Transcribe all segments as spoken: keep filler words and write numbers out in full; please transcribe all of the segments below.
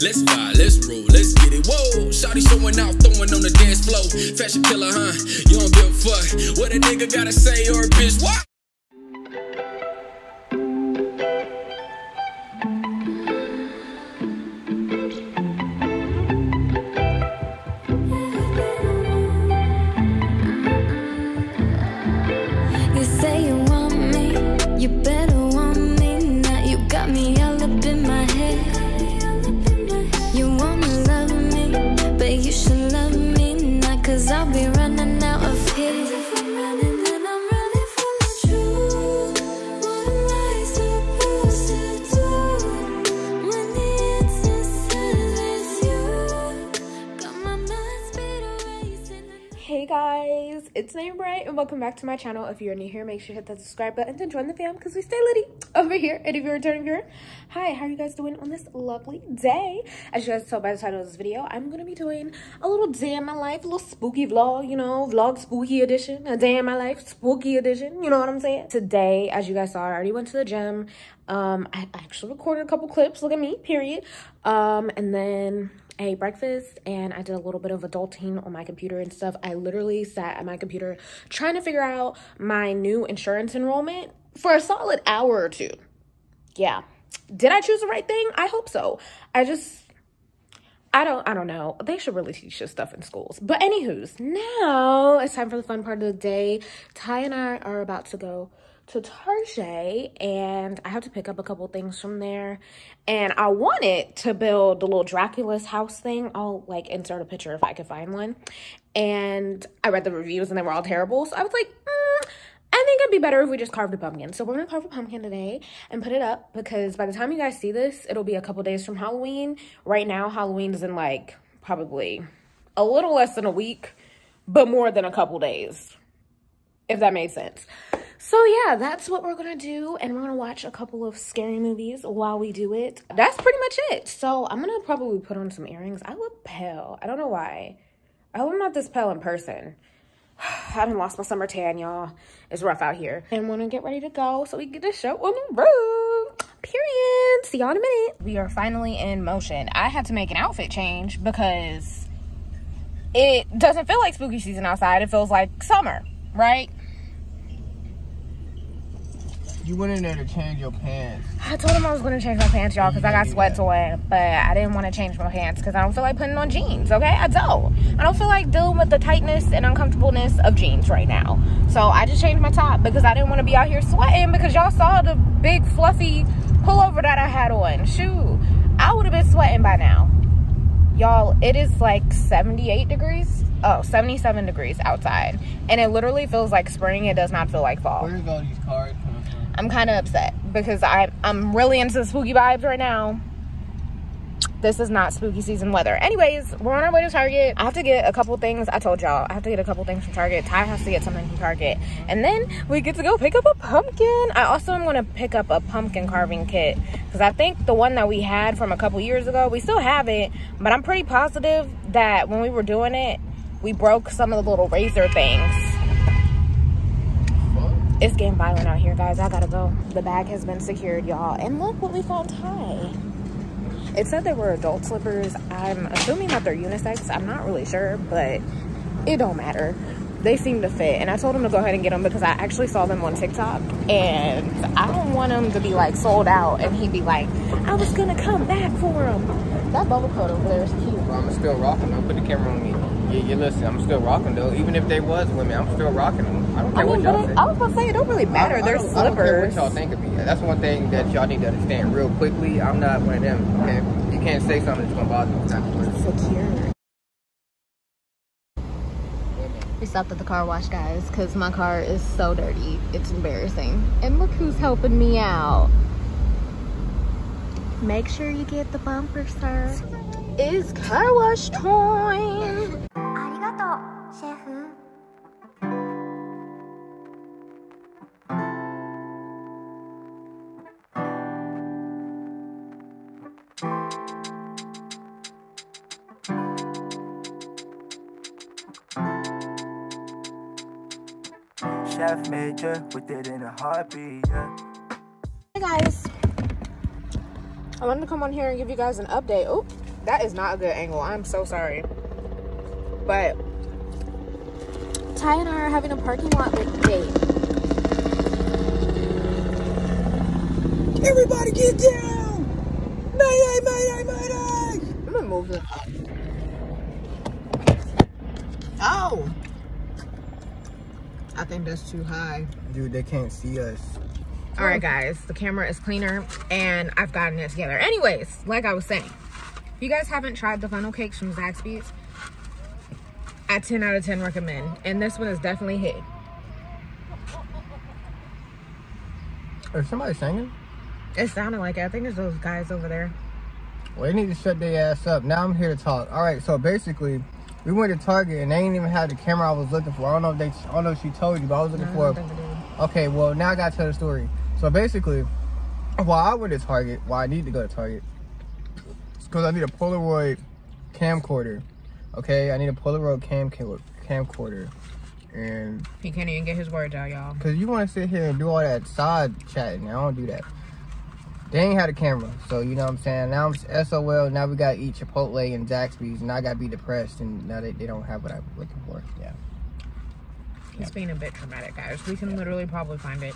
Let's fly, let's roll, let's get it. Whoa, shawty showing out, throwing on the dance floor. Fashion killer, huh? You don't give a fuck what a nigga gotta say or a bitch. What? It's Naimah Rae and welcome back to my channel. If you're new here, make sure you hit that subscribe button to join the fam because we stay litty over here. And if you're a returning viewer, hi, how are you guys doing on this lovely day? As you guys tell by the title of this video, I'm gonna be doing a little day in my life, a little spooky vlog, you know, vlog spooky edition, a day in my life, spooky edition, you know what I'm saying? Today, as you guys saw, I already went to the gym. Um, I actually recorded a couple clips, look at me, period. Um, and then I ate breakfast and I did a little bit of adulting on my computer and stuff. I literally sat at my computer trying to figure out my new insurance enrollment for a solid hour or two. Yeah. Did I choose the right thing? I hope so. I just, I don't, I don't know. They should really teach this stuff in schools. But anywho's, now it's time for the fun part of the day. Ty and I are about to go to Target and I have to pick up a couple things from there, and I wanted to build the little Dracula's house thing. I'll like insert a picture if I could find one, and I read the reviews and they were all terrible, so I was like, mm, I think it'd be better if we just carved a pumpkin. So we're gonna carve a pumpkin today and put it up, because by the time you guys see this, it'll be a couple days from Halloween. Right now Halloween's in like probably a little less than a week, but more than a couple days, if that made sense. So yeah, that's what we're gonna do, and we're gonna watch a couple of scary movies while we do it. That's pretty much it. So I'm gonna probably put on some earrings. I look pale. I don't know why. I hope I'm not this pale in person. I done lost my summer tan, y'all. It's rough out here. And we're gonna get ready to go so we can get this show on the road. Period. See y'all in a minute. We are finally in motion. I had to make an outfit change because it doesn't feel like spooky season outside. It feels like summer, right? You went in there to change your pants. I told him I was going to change my pants, y'all, because I got sweats on. But I didn't want to change my pants because I don't feel like putting on jeans, okay? I don't. I don't feel like dealing with the tightness and uncomfortableness of jeans right now. So I just changed my top because I didn't want to be out here sweating, because y'all saw the big, fluffy pullover that I had on. Shoot, I would have been sweating by now. Y'all, it is like seventy-eight degrees. Oh, seventy-seven degrees outside. And it literally feels like spring. It does not feel like fall. Where's all these cards coming from? I'm kind of upset because I, I'm really into the spooky vibes right now. This is not spooky season weather. Anyways, we're on our way to Target. I have to get a couple things. I told y'all, I have to get a couple things from Target. Ty has to get something from Target. And then we get to go pick up a pumpkin. I also am going to pick up a pumpkin carving kit, because I think the one that we had from a couple years ago, we still have it. But I'm pretty positive that when we were doing it, we broke some of the little razor things. It's getting violent out here, guys. I gotta go. The bag has been secured, y'all. And look what we found, Ty. It said there were adult slippers. I'm assuming that they're unisex. I'm not really sure, but it don't matter. They seem to fit. And I told him to go ahead and get them because I actually saw them on TikTok. And I don't want them to be like sold out and he'd be like, I was gonna come back for them. That bubble coat over there is cute. Well, I'm still rocking them. Put the camera on me. Yeah, yeah, listen, I'm still rocking though. Even if they was women, I'm still rocking them. I don't care I mean, what y'all think. I was about to say, it don't really matter. I, I They're don't, slippers. I don't care what y'all think of me. That's one thing that y'all need to understand real quickly. I'm not one of them, okay? You can't say something that's going to bother me. It's secure. We stopped at the car wash, guys, because my car is so dirty. It's embarrassing. And look who's helping me out. Make sure you get the bumper, sir. It's car wash time. Chef Major with it in a heartbeat. Yeah. Hey guys, I wanted to come on here and give you guys an update. Oh. That is not a good angle. I'm so sorry. But Ty and I are having a parking lot date. Everybody get down! Mayday, mayday, mayday! I'm gonna move it. Oh! I think that's too high. Dude, they can't see us. All right, guys, the camera is cleaner and I've gotten it together. Anyways, like I was saying, if you guys haven't tried the funnel cakes from Zaxby's, I ten out of ten recommend. And this one is definitely hit. Is somebody singing? It sounded like it. I think it's those guys over there. Well, they need to shut their ass up. Now I'm here to talk. All right, so basically, we went to Target and they didn't even have the camera I was looking for. I don't know if they, I don't know if she told you, but I was looking no, for. Okay, well, now I gotta tell the story. So basically, while I went to Target, why I need to go to Target, it's because I need a Polaroid camcorder. Okay, I need a Polaroid cam camcorder, and he can't even get his words out, y'all. Cause you want to sit here and do all that side chatting. I don't do that. They ain't had a camera, so you know what I'm saying. Now I'm S O L. Now we gotta eat Chipotle and Zaxby's, and I gotta be depressed. And now they, they don't have what I'm looking for. Yeah, he's yeah. being a bit dramatic, guys. We can yeah. literally probably find it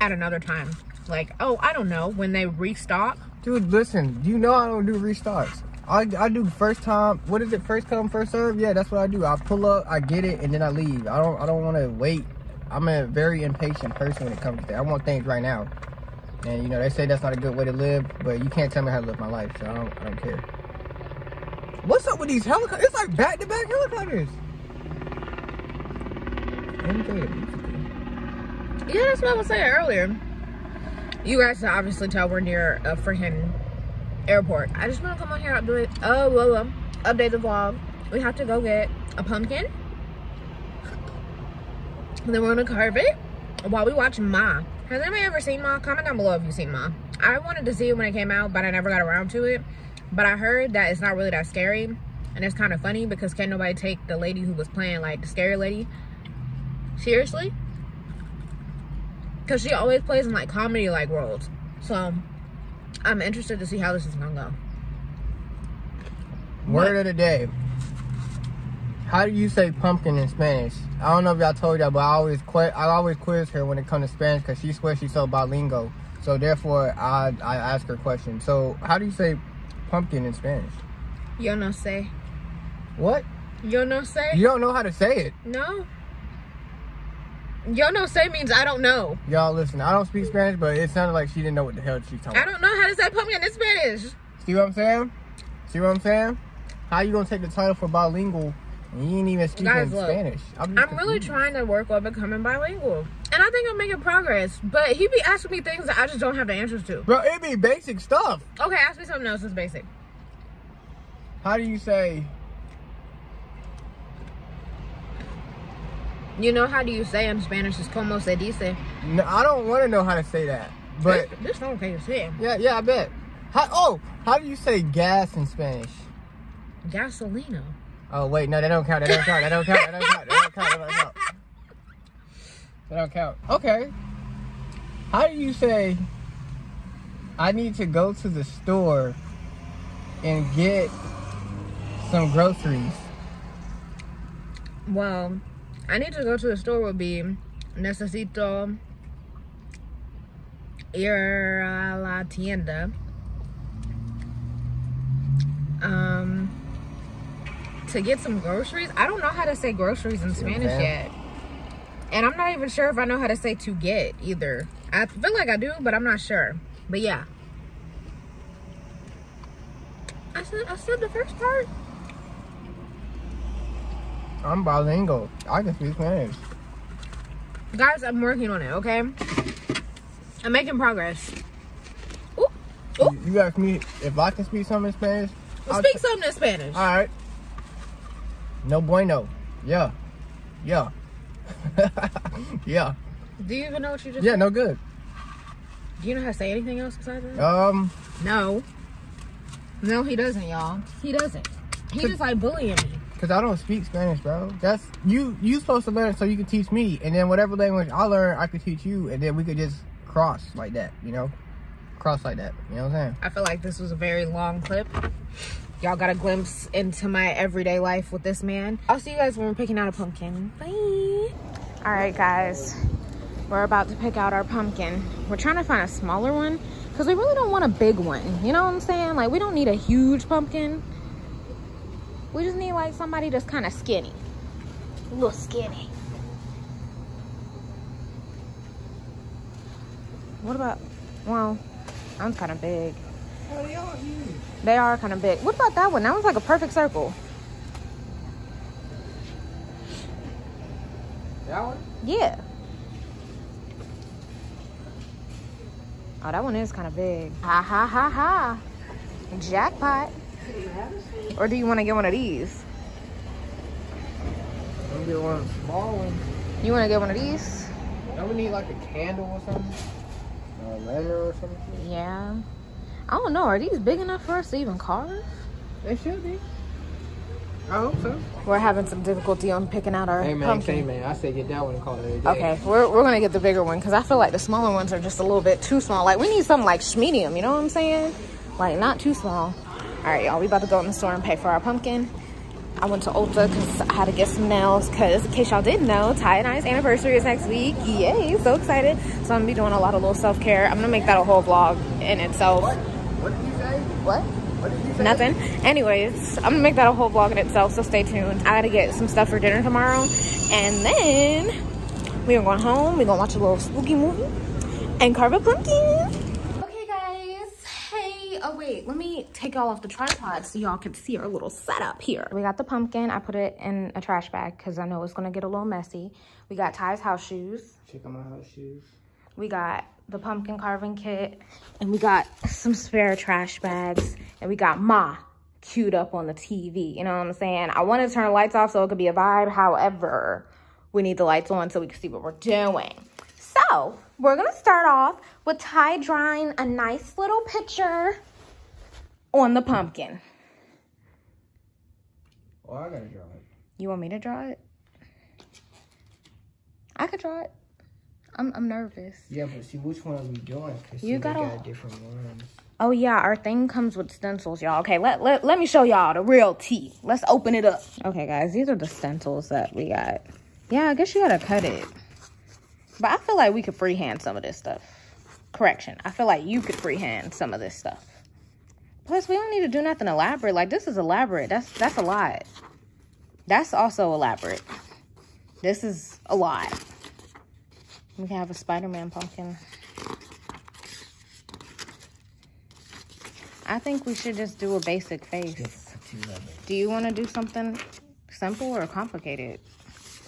at another time. Like, oh, I don't know, when they restock. Dude, listen, you know I don't do restocks. I, I do first time, what is it, first come first serve? Yeah, that's what I do. I pull up, I get it, and then I leave. I don't I don't want to wait. I'm a very impatient person when it comes to that. I want things right now. And you know, they say that's not a good way to live, but you can't tell me how to live my life, so I don't, I don't care. What's up with these helicopters? It's like back to back helicopters. Yeah, that's what I was saying earlier. You guys can obviously tell we're near a freaking airport. I just want to come on here and do it. Oh, whoa, whoa. Update the vlog. We have to go get a pumpkin. And then we're going to carve it while we watch Ma. Has anybody ever seen Ma? Comment down below if you've seen Ma. I wanted to see it when it came out, but I never got around to it. But I heard that it's not really that scary. And it's kind of funny because can't nobody take the lady who was playing, like, the scary lady seriously. Because she always plays in, like, comedy-like roles. So I'm interested to see how this is gonna go. Word what? of the day. How do you say pumpkin in Spanish? I don't know if y'all told y'all, but I always quiz, I always quiz her when it comes to Spanish because she swears she's so bilingual. So therefore, I I ask her questions. So how do you say pumpkin in Spanish? Yo no sé. What? Yo no sé. You don't know how to say it. No. Yo no sé means I don't know. Y'all listen, I don't speak Spanish, but it sounded like she didn't know what the hell she's talking about. I don't know how to say pumpkin in Spanish. See what I'm saying? See what I'm saying? How you gonna take the title for bilingual and you ain't even speak in Spanish? I'm, I'm really trying to work on becoming bilingual. And I think I'm making progress, but he be asking me things that I just don't have the answers to. Bro, it be basic stuff. Okay, ask me something else that's basic. How do you say... You know how do you say in Spanish is como se dice? No, I don't want to know how to say that. But this, this phone case here. Yeah, yeah, I bet. How, oh, how do you say gas in Spanish? Gasolina. Oh wait, no, that don't count. That don't count. That don't count. That don't count. That don't count. That don't count. That don't count. Okay. How do you say I need to go to the store and get some groceries? Well, I need to go to the store would be necesito ir a la tienda. Um, to get some groceries. I don't know how to say groceries in Spanish yet. And I'm not even sure if I know how to say to get either. I feel like I do, but I'm not sure. But yeah. I said, I said the first part. I'm bilingual. I can speak Spanish. Guys, I'm working on it, okay? I'm making progress. Ooh, ooh. You asked me if I can speak something in Spanish? Well, speak something in Spanish. All right. No bueno. Yeah. Yeah. Yeah. Do you even know what you just said? Yeah, no good. Do you know how to say anything else besides that? Um. No. No, he doesn't, y'all. He doesn't. He just like bullying me. Cause I don't speak Spanish, bro. That's you. You supposed to learn so you can teach me, and then whatever language I learn, I could teach you, and then we could just cross like that, you know, cross like that. You know what I'm saying? I feel like this was a very long clip. Y'all got a glimpse into my everyday life with this man. I'll see you guys when we're picking out a pumpkin. Bye. All right, guys. We're about to pick out our pumpkin. We're trying to find a smaller one because we really don't want a big one. You know what I'm saying? Like, we don't need a huge pumpkin. We just need, like, somebody that's kind of skinny. A little skinny. What about, well, I'm kind of big. Oh, they are huge. They are kind of big. What about that one? That one's like a perfect circle. That one? Yeah. Oh, that one is kind of big. Ha, ha, ha, ha. Jackpot. Or do you want to get one of these? I'm gonna get one of the small ones. You want to get one of these? Don't we need like a candle or something? Or a letter or something? Yeah. I don't know. Are these big enough for us to even carve? They should be. I hope so. We're having some difficulty on picking out our hey man, pumpkin. Hey man, I say get that one and call it a day. Okay, we're, we're going to get the bigger one because I feel like the smaller ones are just a little bit too small. Like, we need something like medium, you know what I'm saying? Like, not too small. All right, y'all, we about to go in the store and pay for our pumpkin. I went to Ulta because I had to get some nails because, in case y'all didn't know, Ty and I's anniversary is next week. Yay, so excited. So I'm going to be doing a lot of little self-care. I'm going to make that a whole vlog in itself. What? What did you say? What? Nothing. Anyways, I'm gonna make that a whole vlog in itself, so stay tuned. I gotta get some stuff for dinner tomorrow, and then we are going home. We're gonna watch a little spooky movie and carve a pumpkin. Okay, guys. Hey. Oh wait, let me take y'all off the tripod so y'all can see our little setup here. We got the pumpkin. I put it in a trash bag because I know it's gonna get a little messy. We got Ty's house shoes. Check out my house shoes. We got the pumpkin carving kit, and we got some spare trash bags, and we got Ma queued up on the T V. You know what I'm saying? I want to turn the lights off so it could be a vibe. However, we need the lights on so we can see what we're doing. So we're going to start off with Ty drawing a nice little picture on the pumpkin. Well, I got to draw it. You want me to draw it? I could draw it. I'm, I'm nervous. Yeah, but see, which one are we doing? Because we got different ones. Oh, yeah. Our thing comes with stencils, y'all. Okay, let, let, let me show y'all the real tea. Let's open it up. Okay, guys. These are the stencils that we got. Yeah, I guess you got to cut it. But I feel like we could freehand some of this stuff. Correction. I feel like you could freehand some of this stuff. Plus, we don't need to do nothing elaborate. Like, this is elaborate. That's, that's a lot. That's also elaborate. This is a lot. We can have a Spider-Man pumpkin. I think we should just do a basic face. Do you want to do something simple or complicated?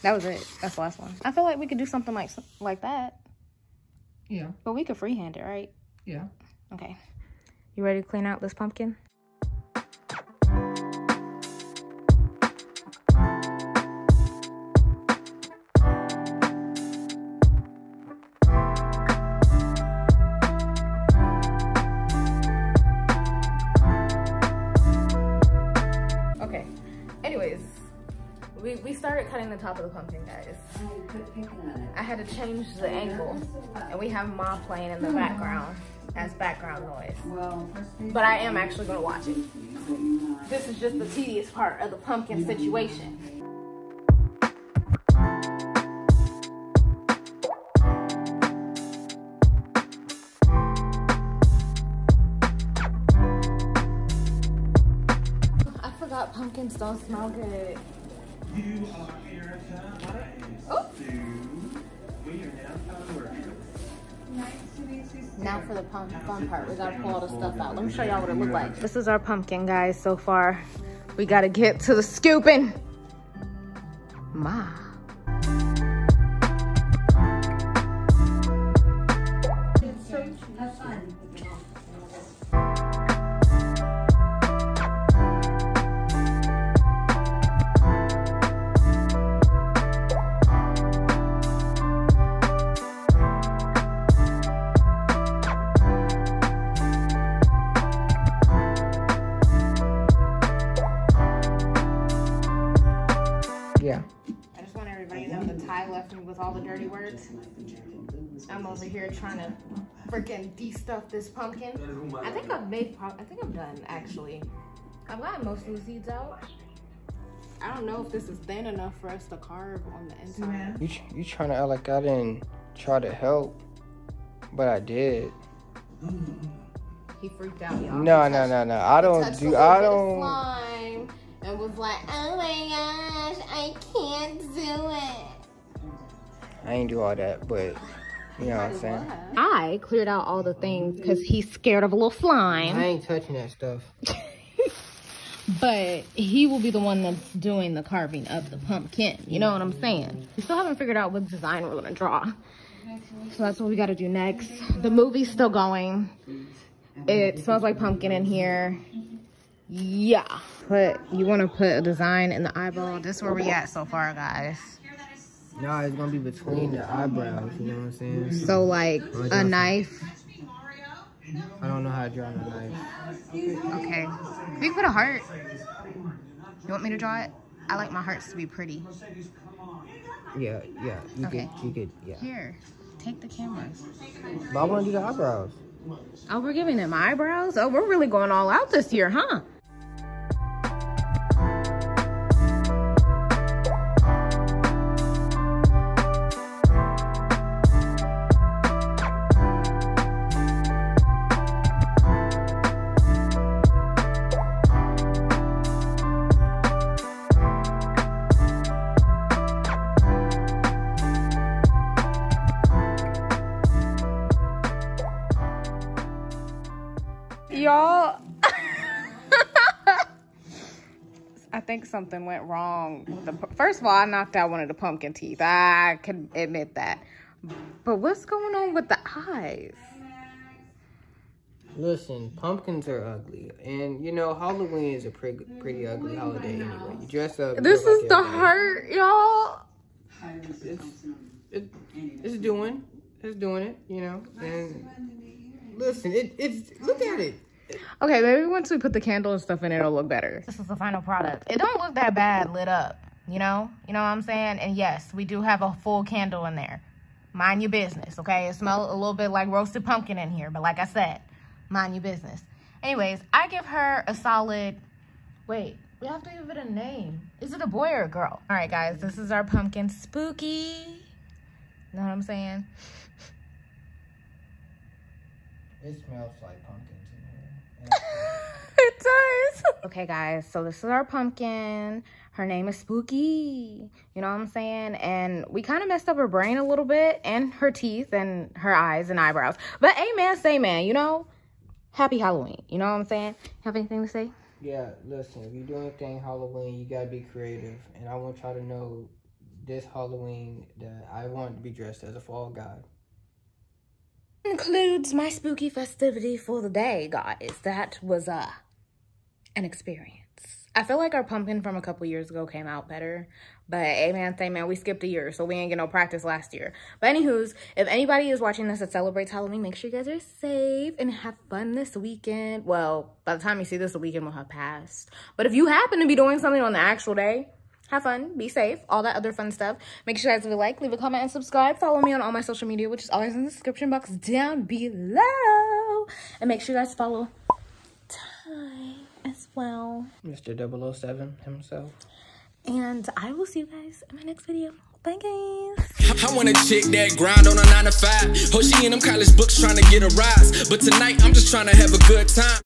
That was it. That's the last one. I feel like we could do something like like that. Yeah. But we could freehand it, right? Yeah. Okay. You ready to clean out this pumpkin? Cutting the top of the pumpkin, guys. I had to change the angle, and we have Ma playing in the background as background noise. But I am actually going to watch it. This is just the tedious part of the pumpkin situation. I forgot pumpkins don't smell good. You are here tonight. We are now to work. Now for the pump, fun part. We gotta pull all the stuff out. Let me show y'all what it looked like. This is our pumpkin, guys, so far. We gotta get to the scooping. Ma. It's so cute. Have fun. I'm over here trying to freaking de-stuff this pumpkin. I think I've made, I think I'm done actually. I've gotten most of the seeds out. I don't know if this is thin enough for us to carve on the inside. You, you trying to act like I didn't try to help, but I did. He freaked out, y'all. No, no, no, no. I don't do. I don't. Slime and was like, oh my gosh, I can't do it. I ain't do all that, but. You know what I'm saying? I cleared out all the things because he's scared of a little slime. I ain't touching that stuff. But he will be the one that's doing the carving of the pumpkin. You know what I'm saying? We still haven't figured out what design we're going to draw. So that's what we got to do next. The movie's still going. It smells like pumpkin in here. Yeah. Put, you want to put a design in the eyeball. This is where we at so far, guys. No, it's gonna be between the eyebrows, you know what I'm saying? So, like, a knife? I don't know how to draw a knife. Okay. We can put a heart. You want me to draw it? I like my hearts to be pretty. Yeah, yeah. You okay. Could, you could, yeah. Here, take the camera. But I wanna do the eyebrows. Oh, we're giving them eyebrows? Oh, we're really going all out this year, huh? Y'all, I think something went wrong. With the, first of all, I knocked out one of the pumpkin teeth. I can admit that. But what's going on with the eyes? Listen, pumpkins are ugly. And, you know, Halloween is a pretty, pretty ugly holiday anyway. You dress up. This is like the everybody. Heart, y'all. It's, it, it's doing. It's doing it, you know. And listen, it, it's, look at it. Okay, maybe once we put the candle and stuff in, it'll look better. This is the final product. It don't look that bad lit up, you know? You know what I'm saying? And yes, we do have a full candle in there. Mind your business, okay? It smells a little bit like roasted pumpkin in here, but like I said, mind your business. Anyways, I give her a solid... Wait, we have to give it a name. Is it a boy or a girl? All right, guys, this is our pumpkin spooky. Know what I'm saying? It smells like pumpkin. It does. Okay, guys, so this is our pumpkin. Her name is Spooky. You know what I'm saying? And we kind of messed up her brain a little bit, and her teeth, and her eyes, and eyebrows. But amen, say man, you know? Happy Halloween. You know what I'm saying? Have anything to say? Yeah, listen, if you do anything Halloween, you gotta be creative. And I want y'all to know this Halloween that I want to be dressed as a fall guy. Includes my spooky festivity for the day, guys. That was uh, an experience. I feel like our pumpkin from a couple years ago came out better, but hey man, say man, we skipped a year, so we ain't get no practice last year. But anywho's, if anybody is watching this that celebrates Halloween, make sure you guys are safe and have fun this weekend. Well, by the time you see this, the weekend will have passed. But if you happen to be doing something on the actual day, have fun, be safe, all that other fun stuff. Make sure you guys leave a like, leave a comment, and subscribe. Follow me on all my social media, which is always in the description box down below. And make sure you guys follow Ty as well. Mister double oh seven himself. And I will see you guys in my next video. Bye, guys. I want a chick that grind on a nine to five. Hope she in them college books trying to get a rise. But tonight, I'm just trying to have a good time.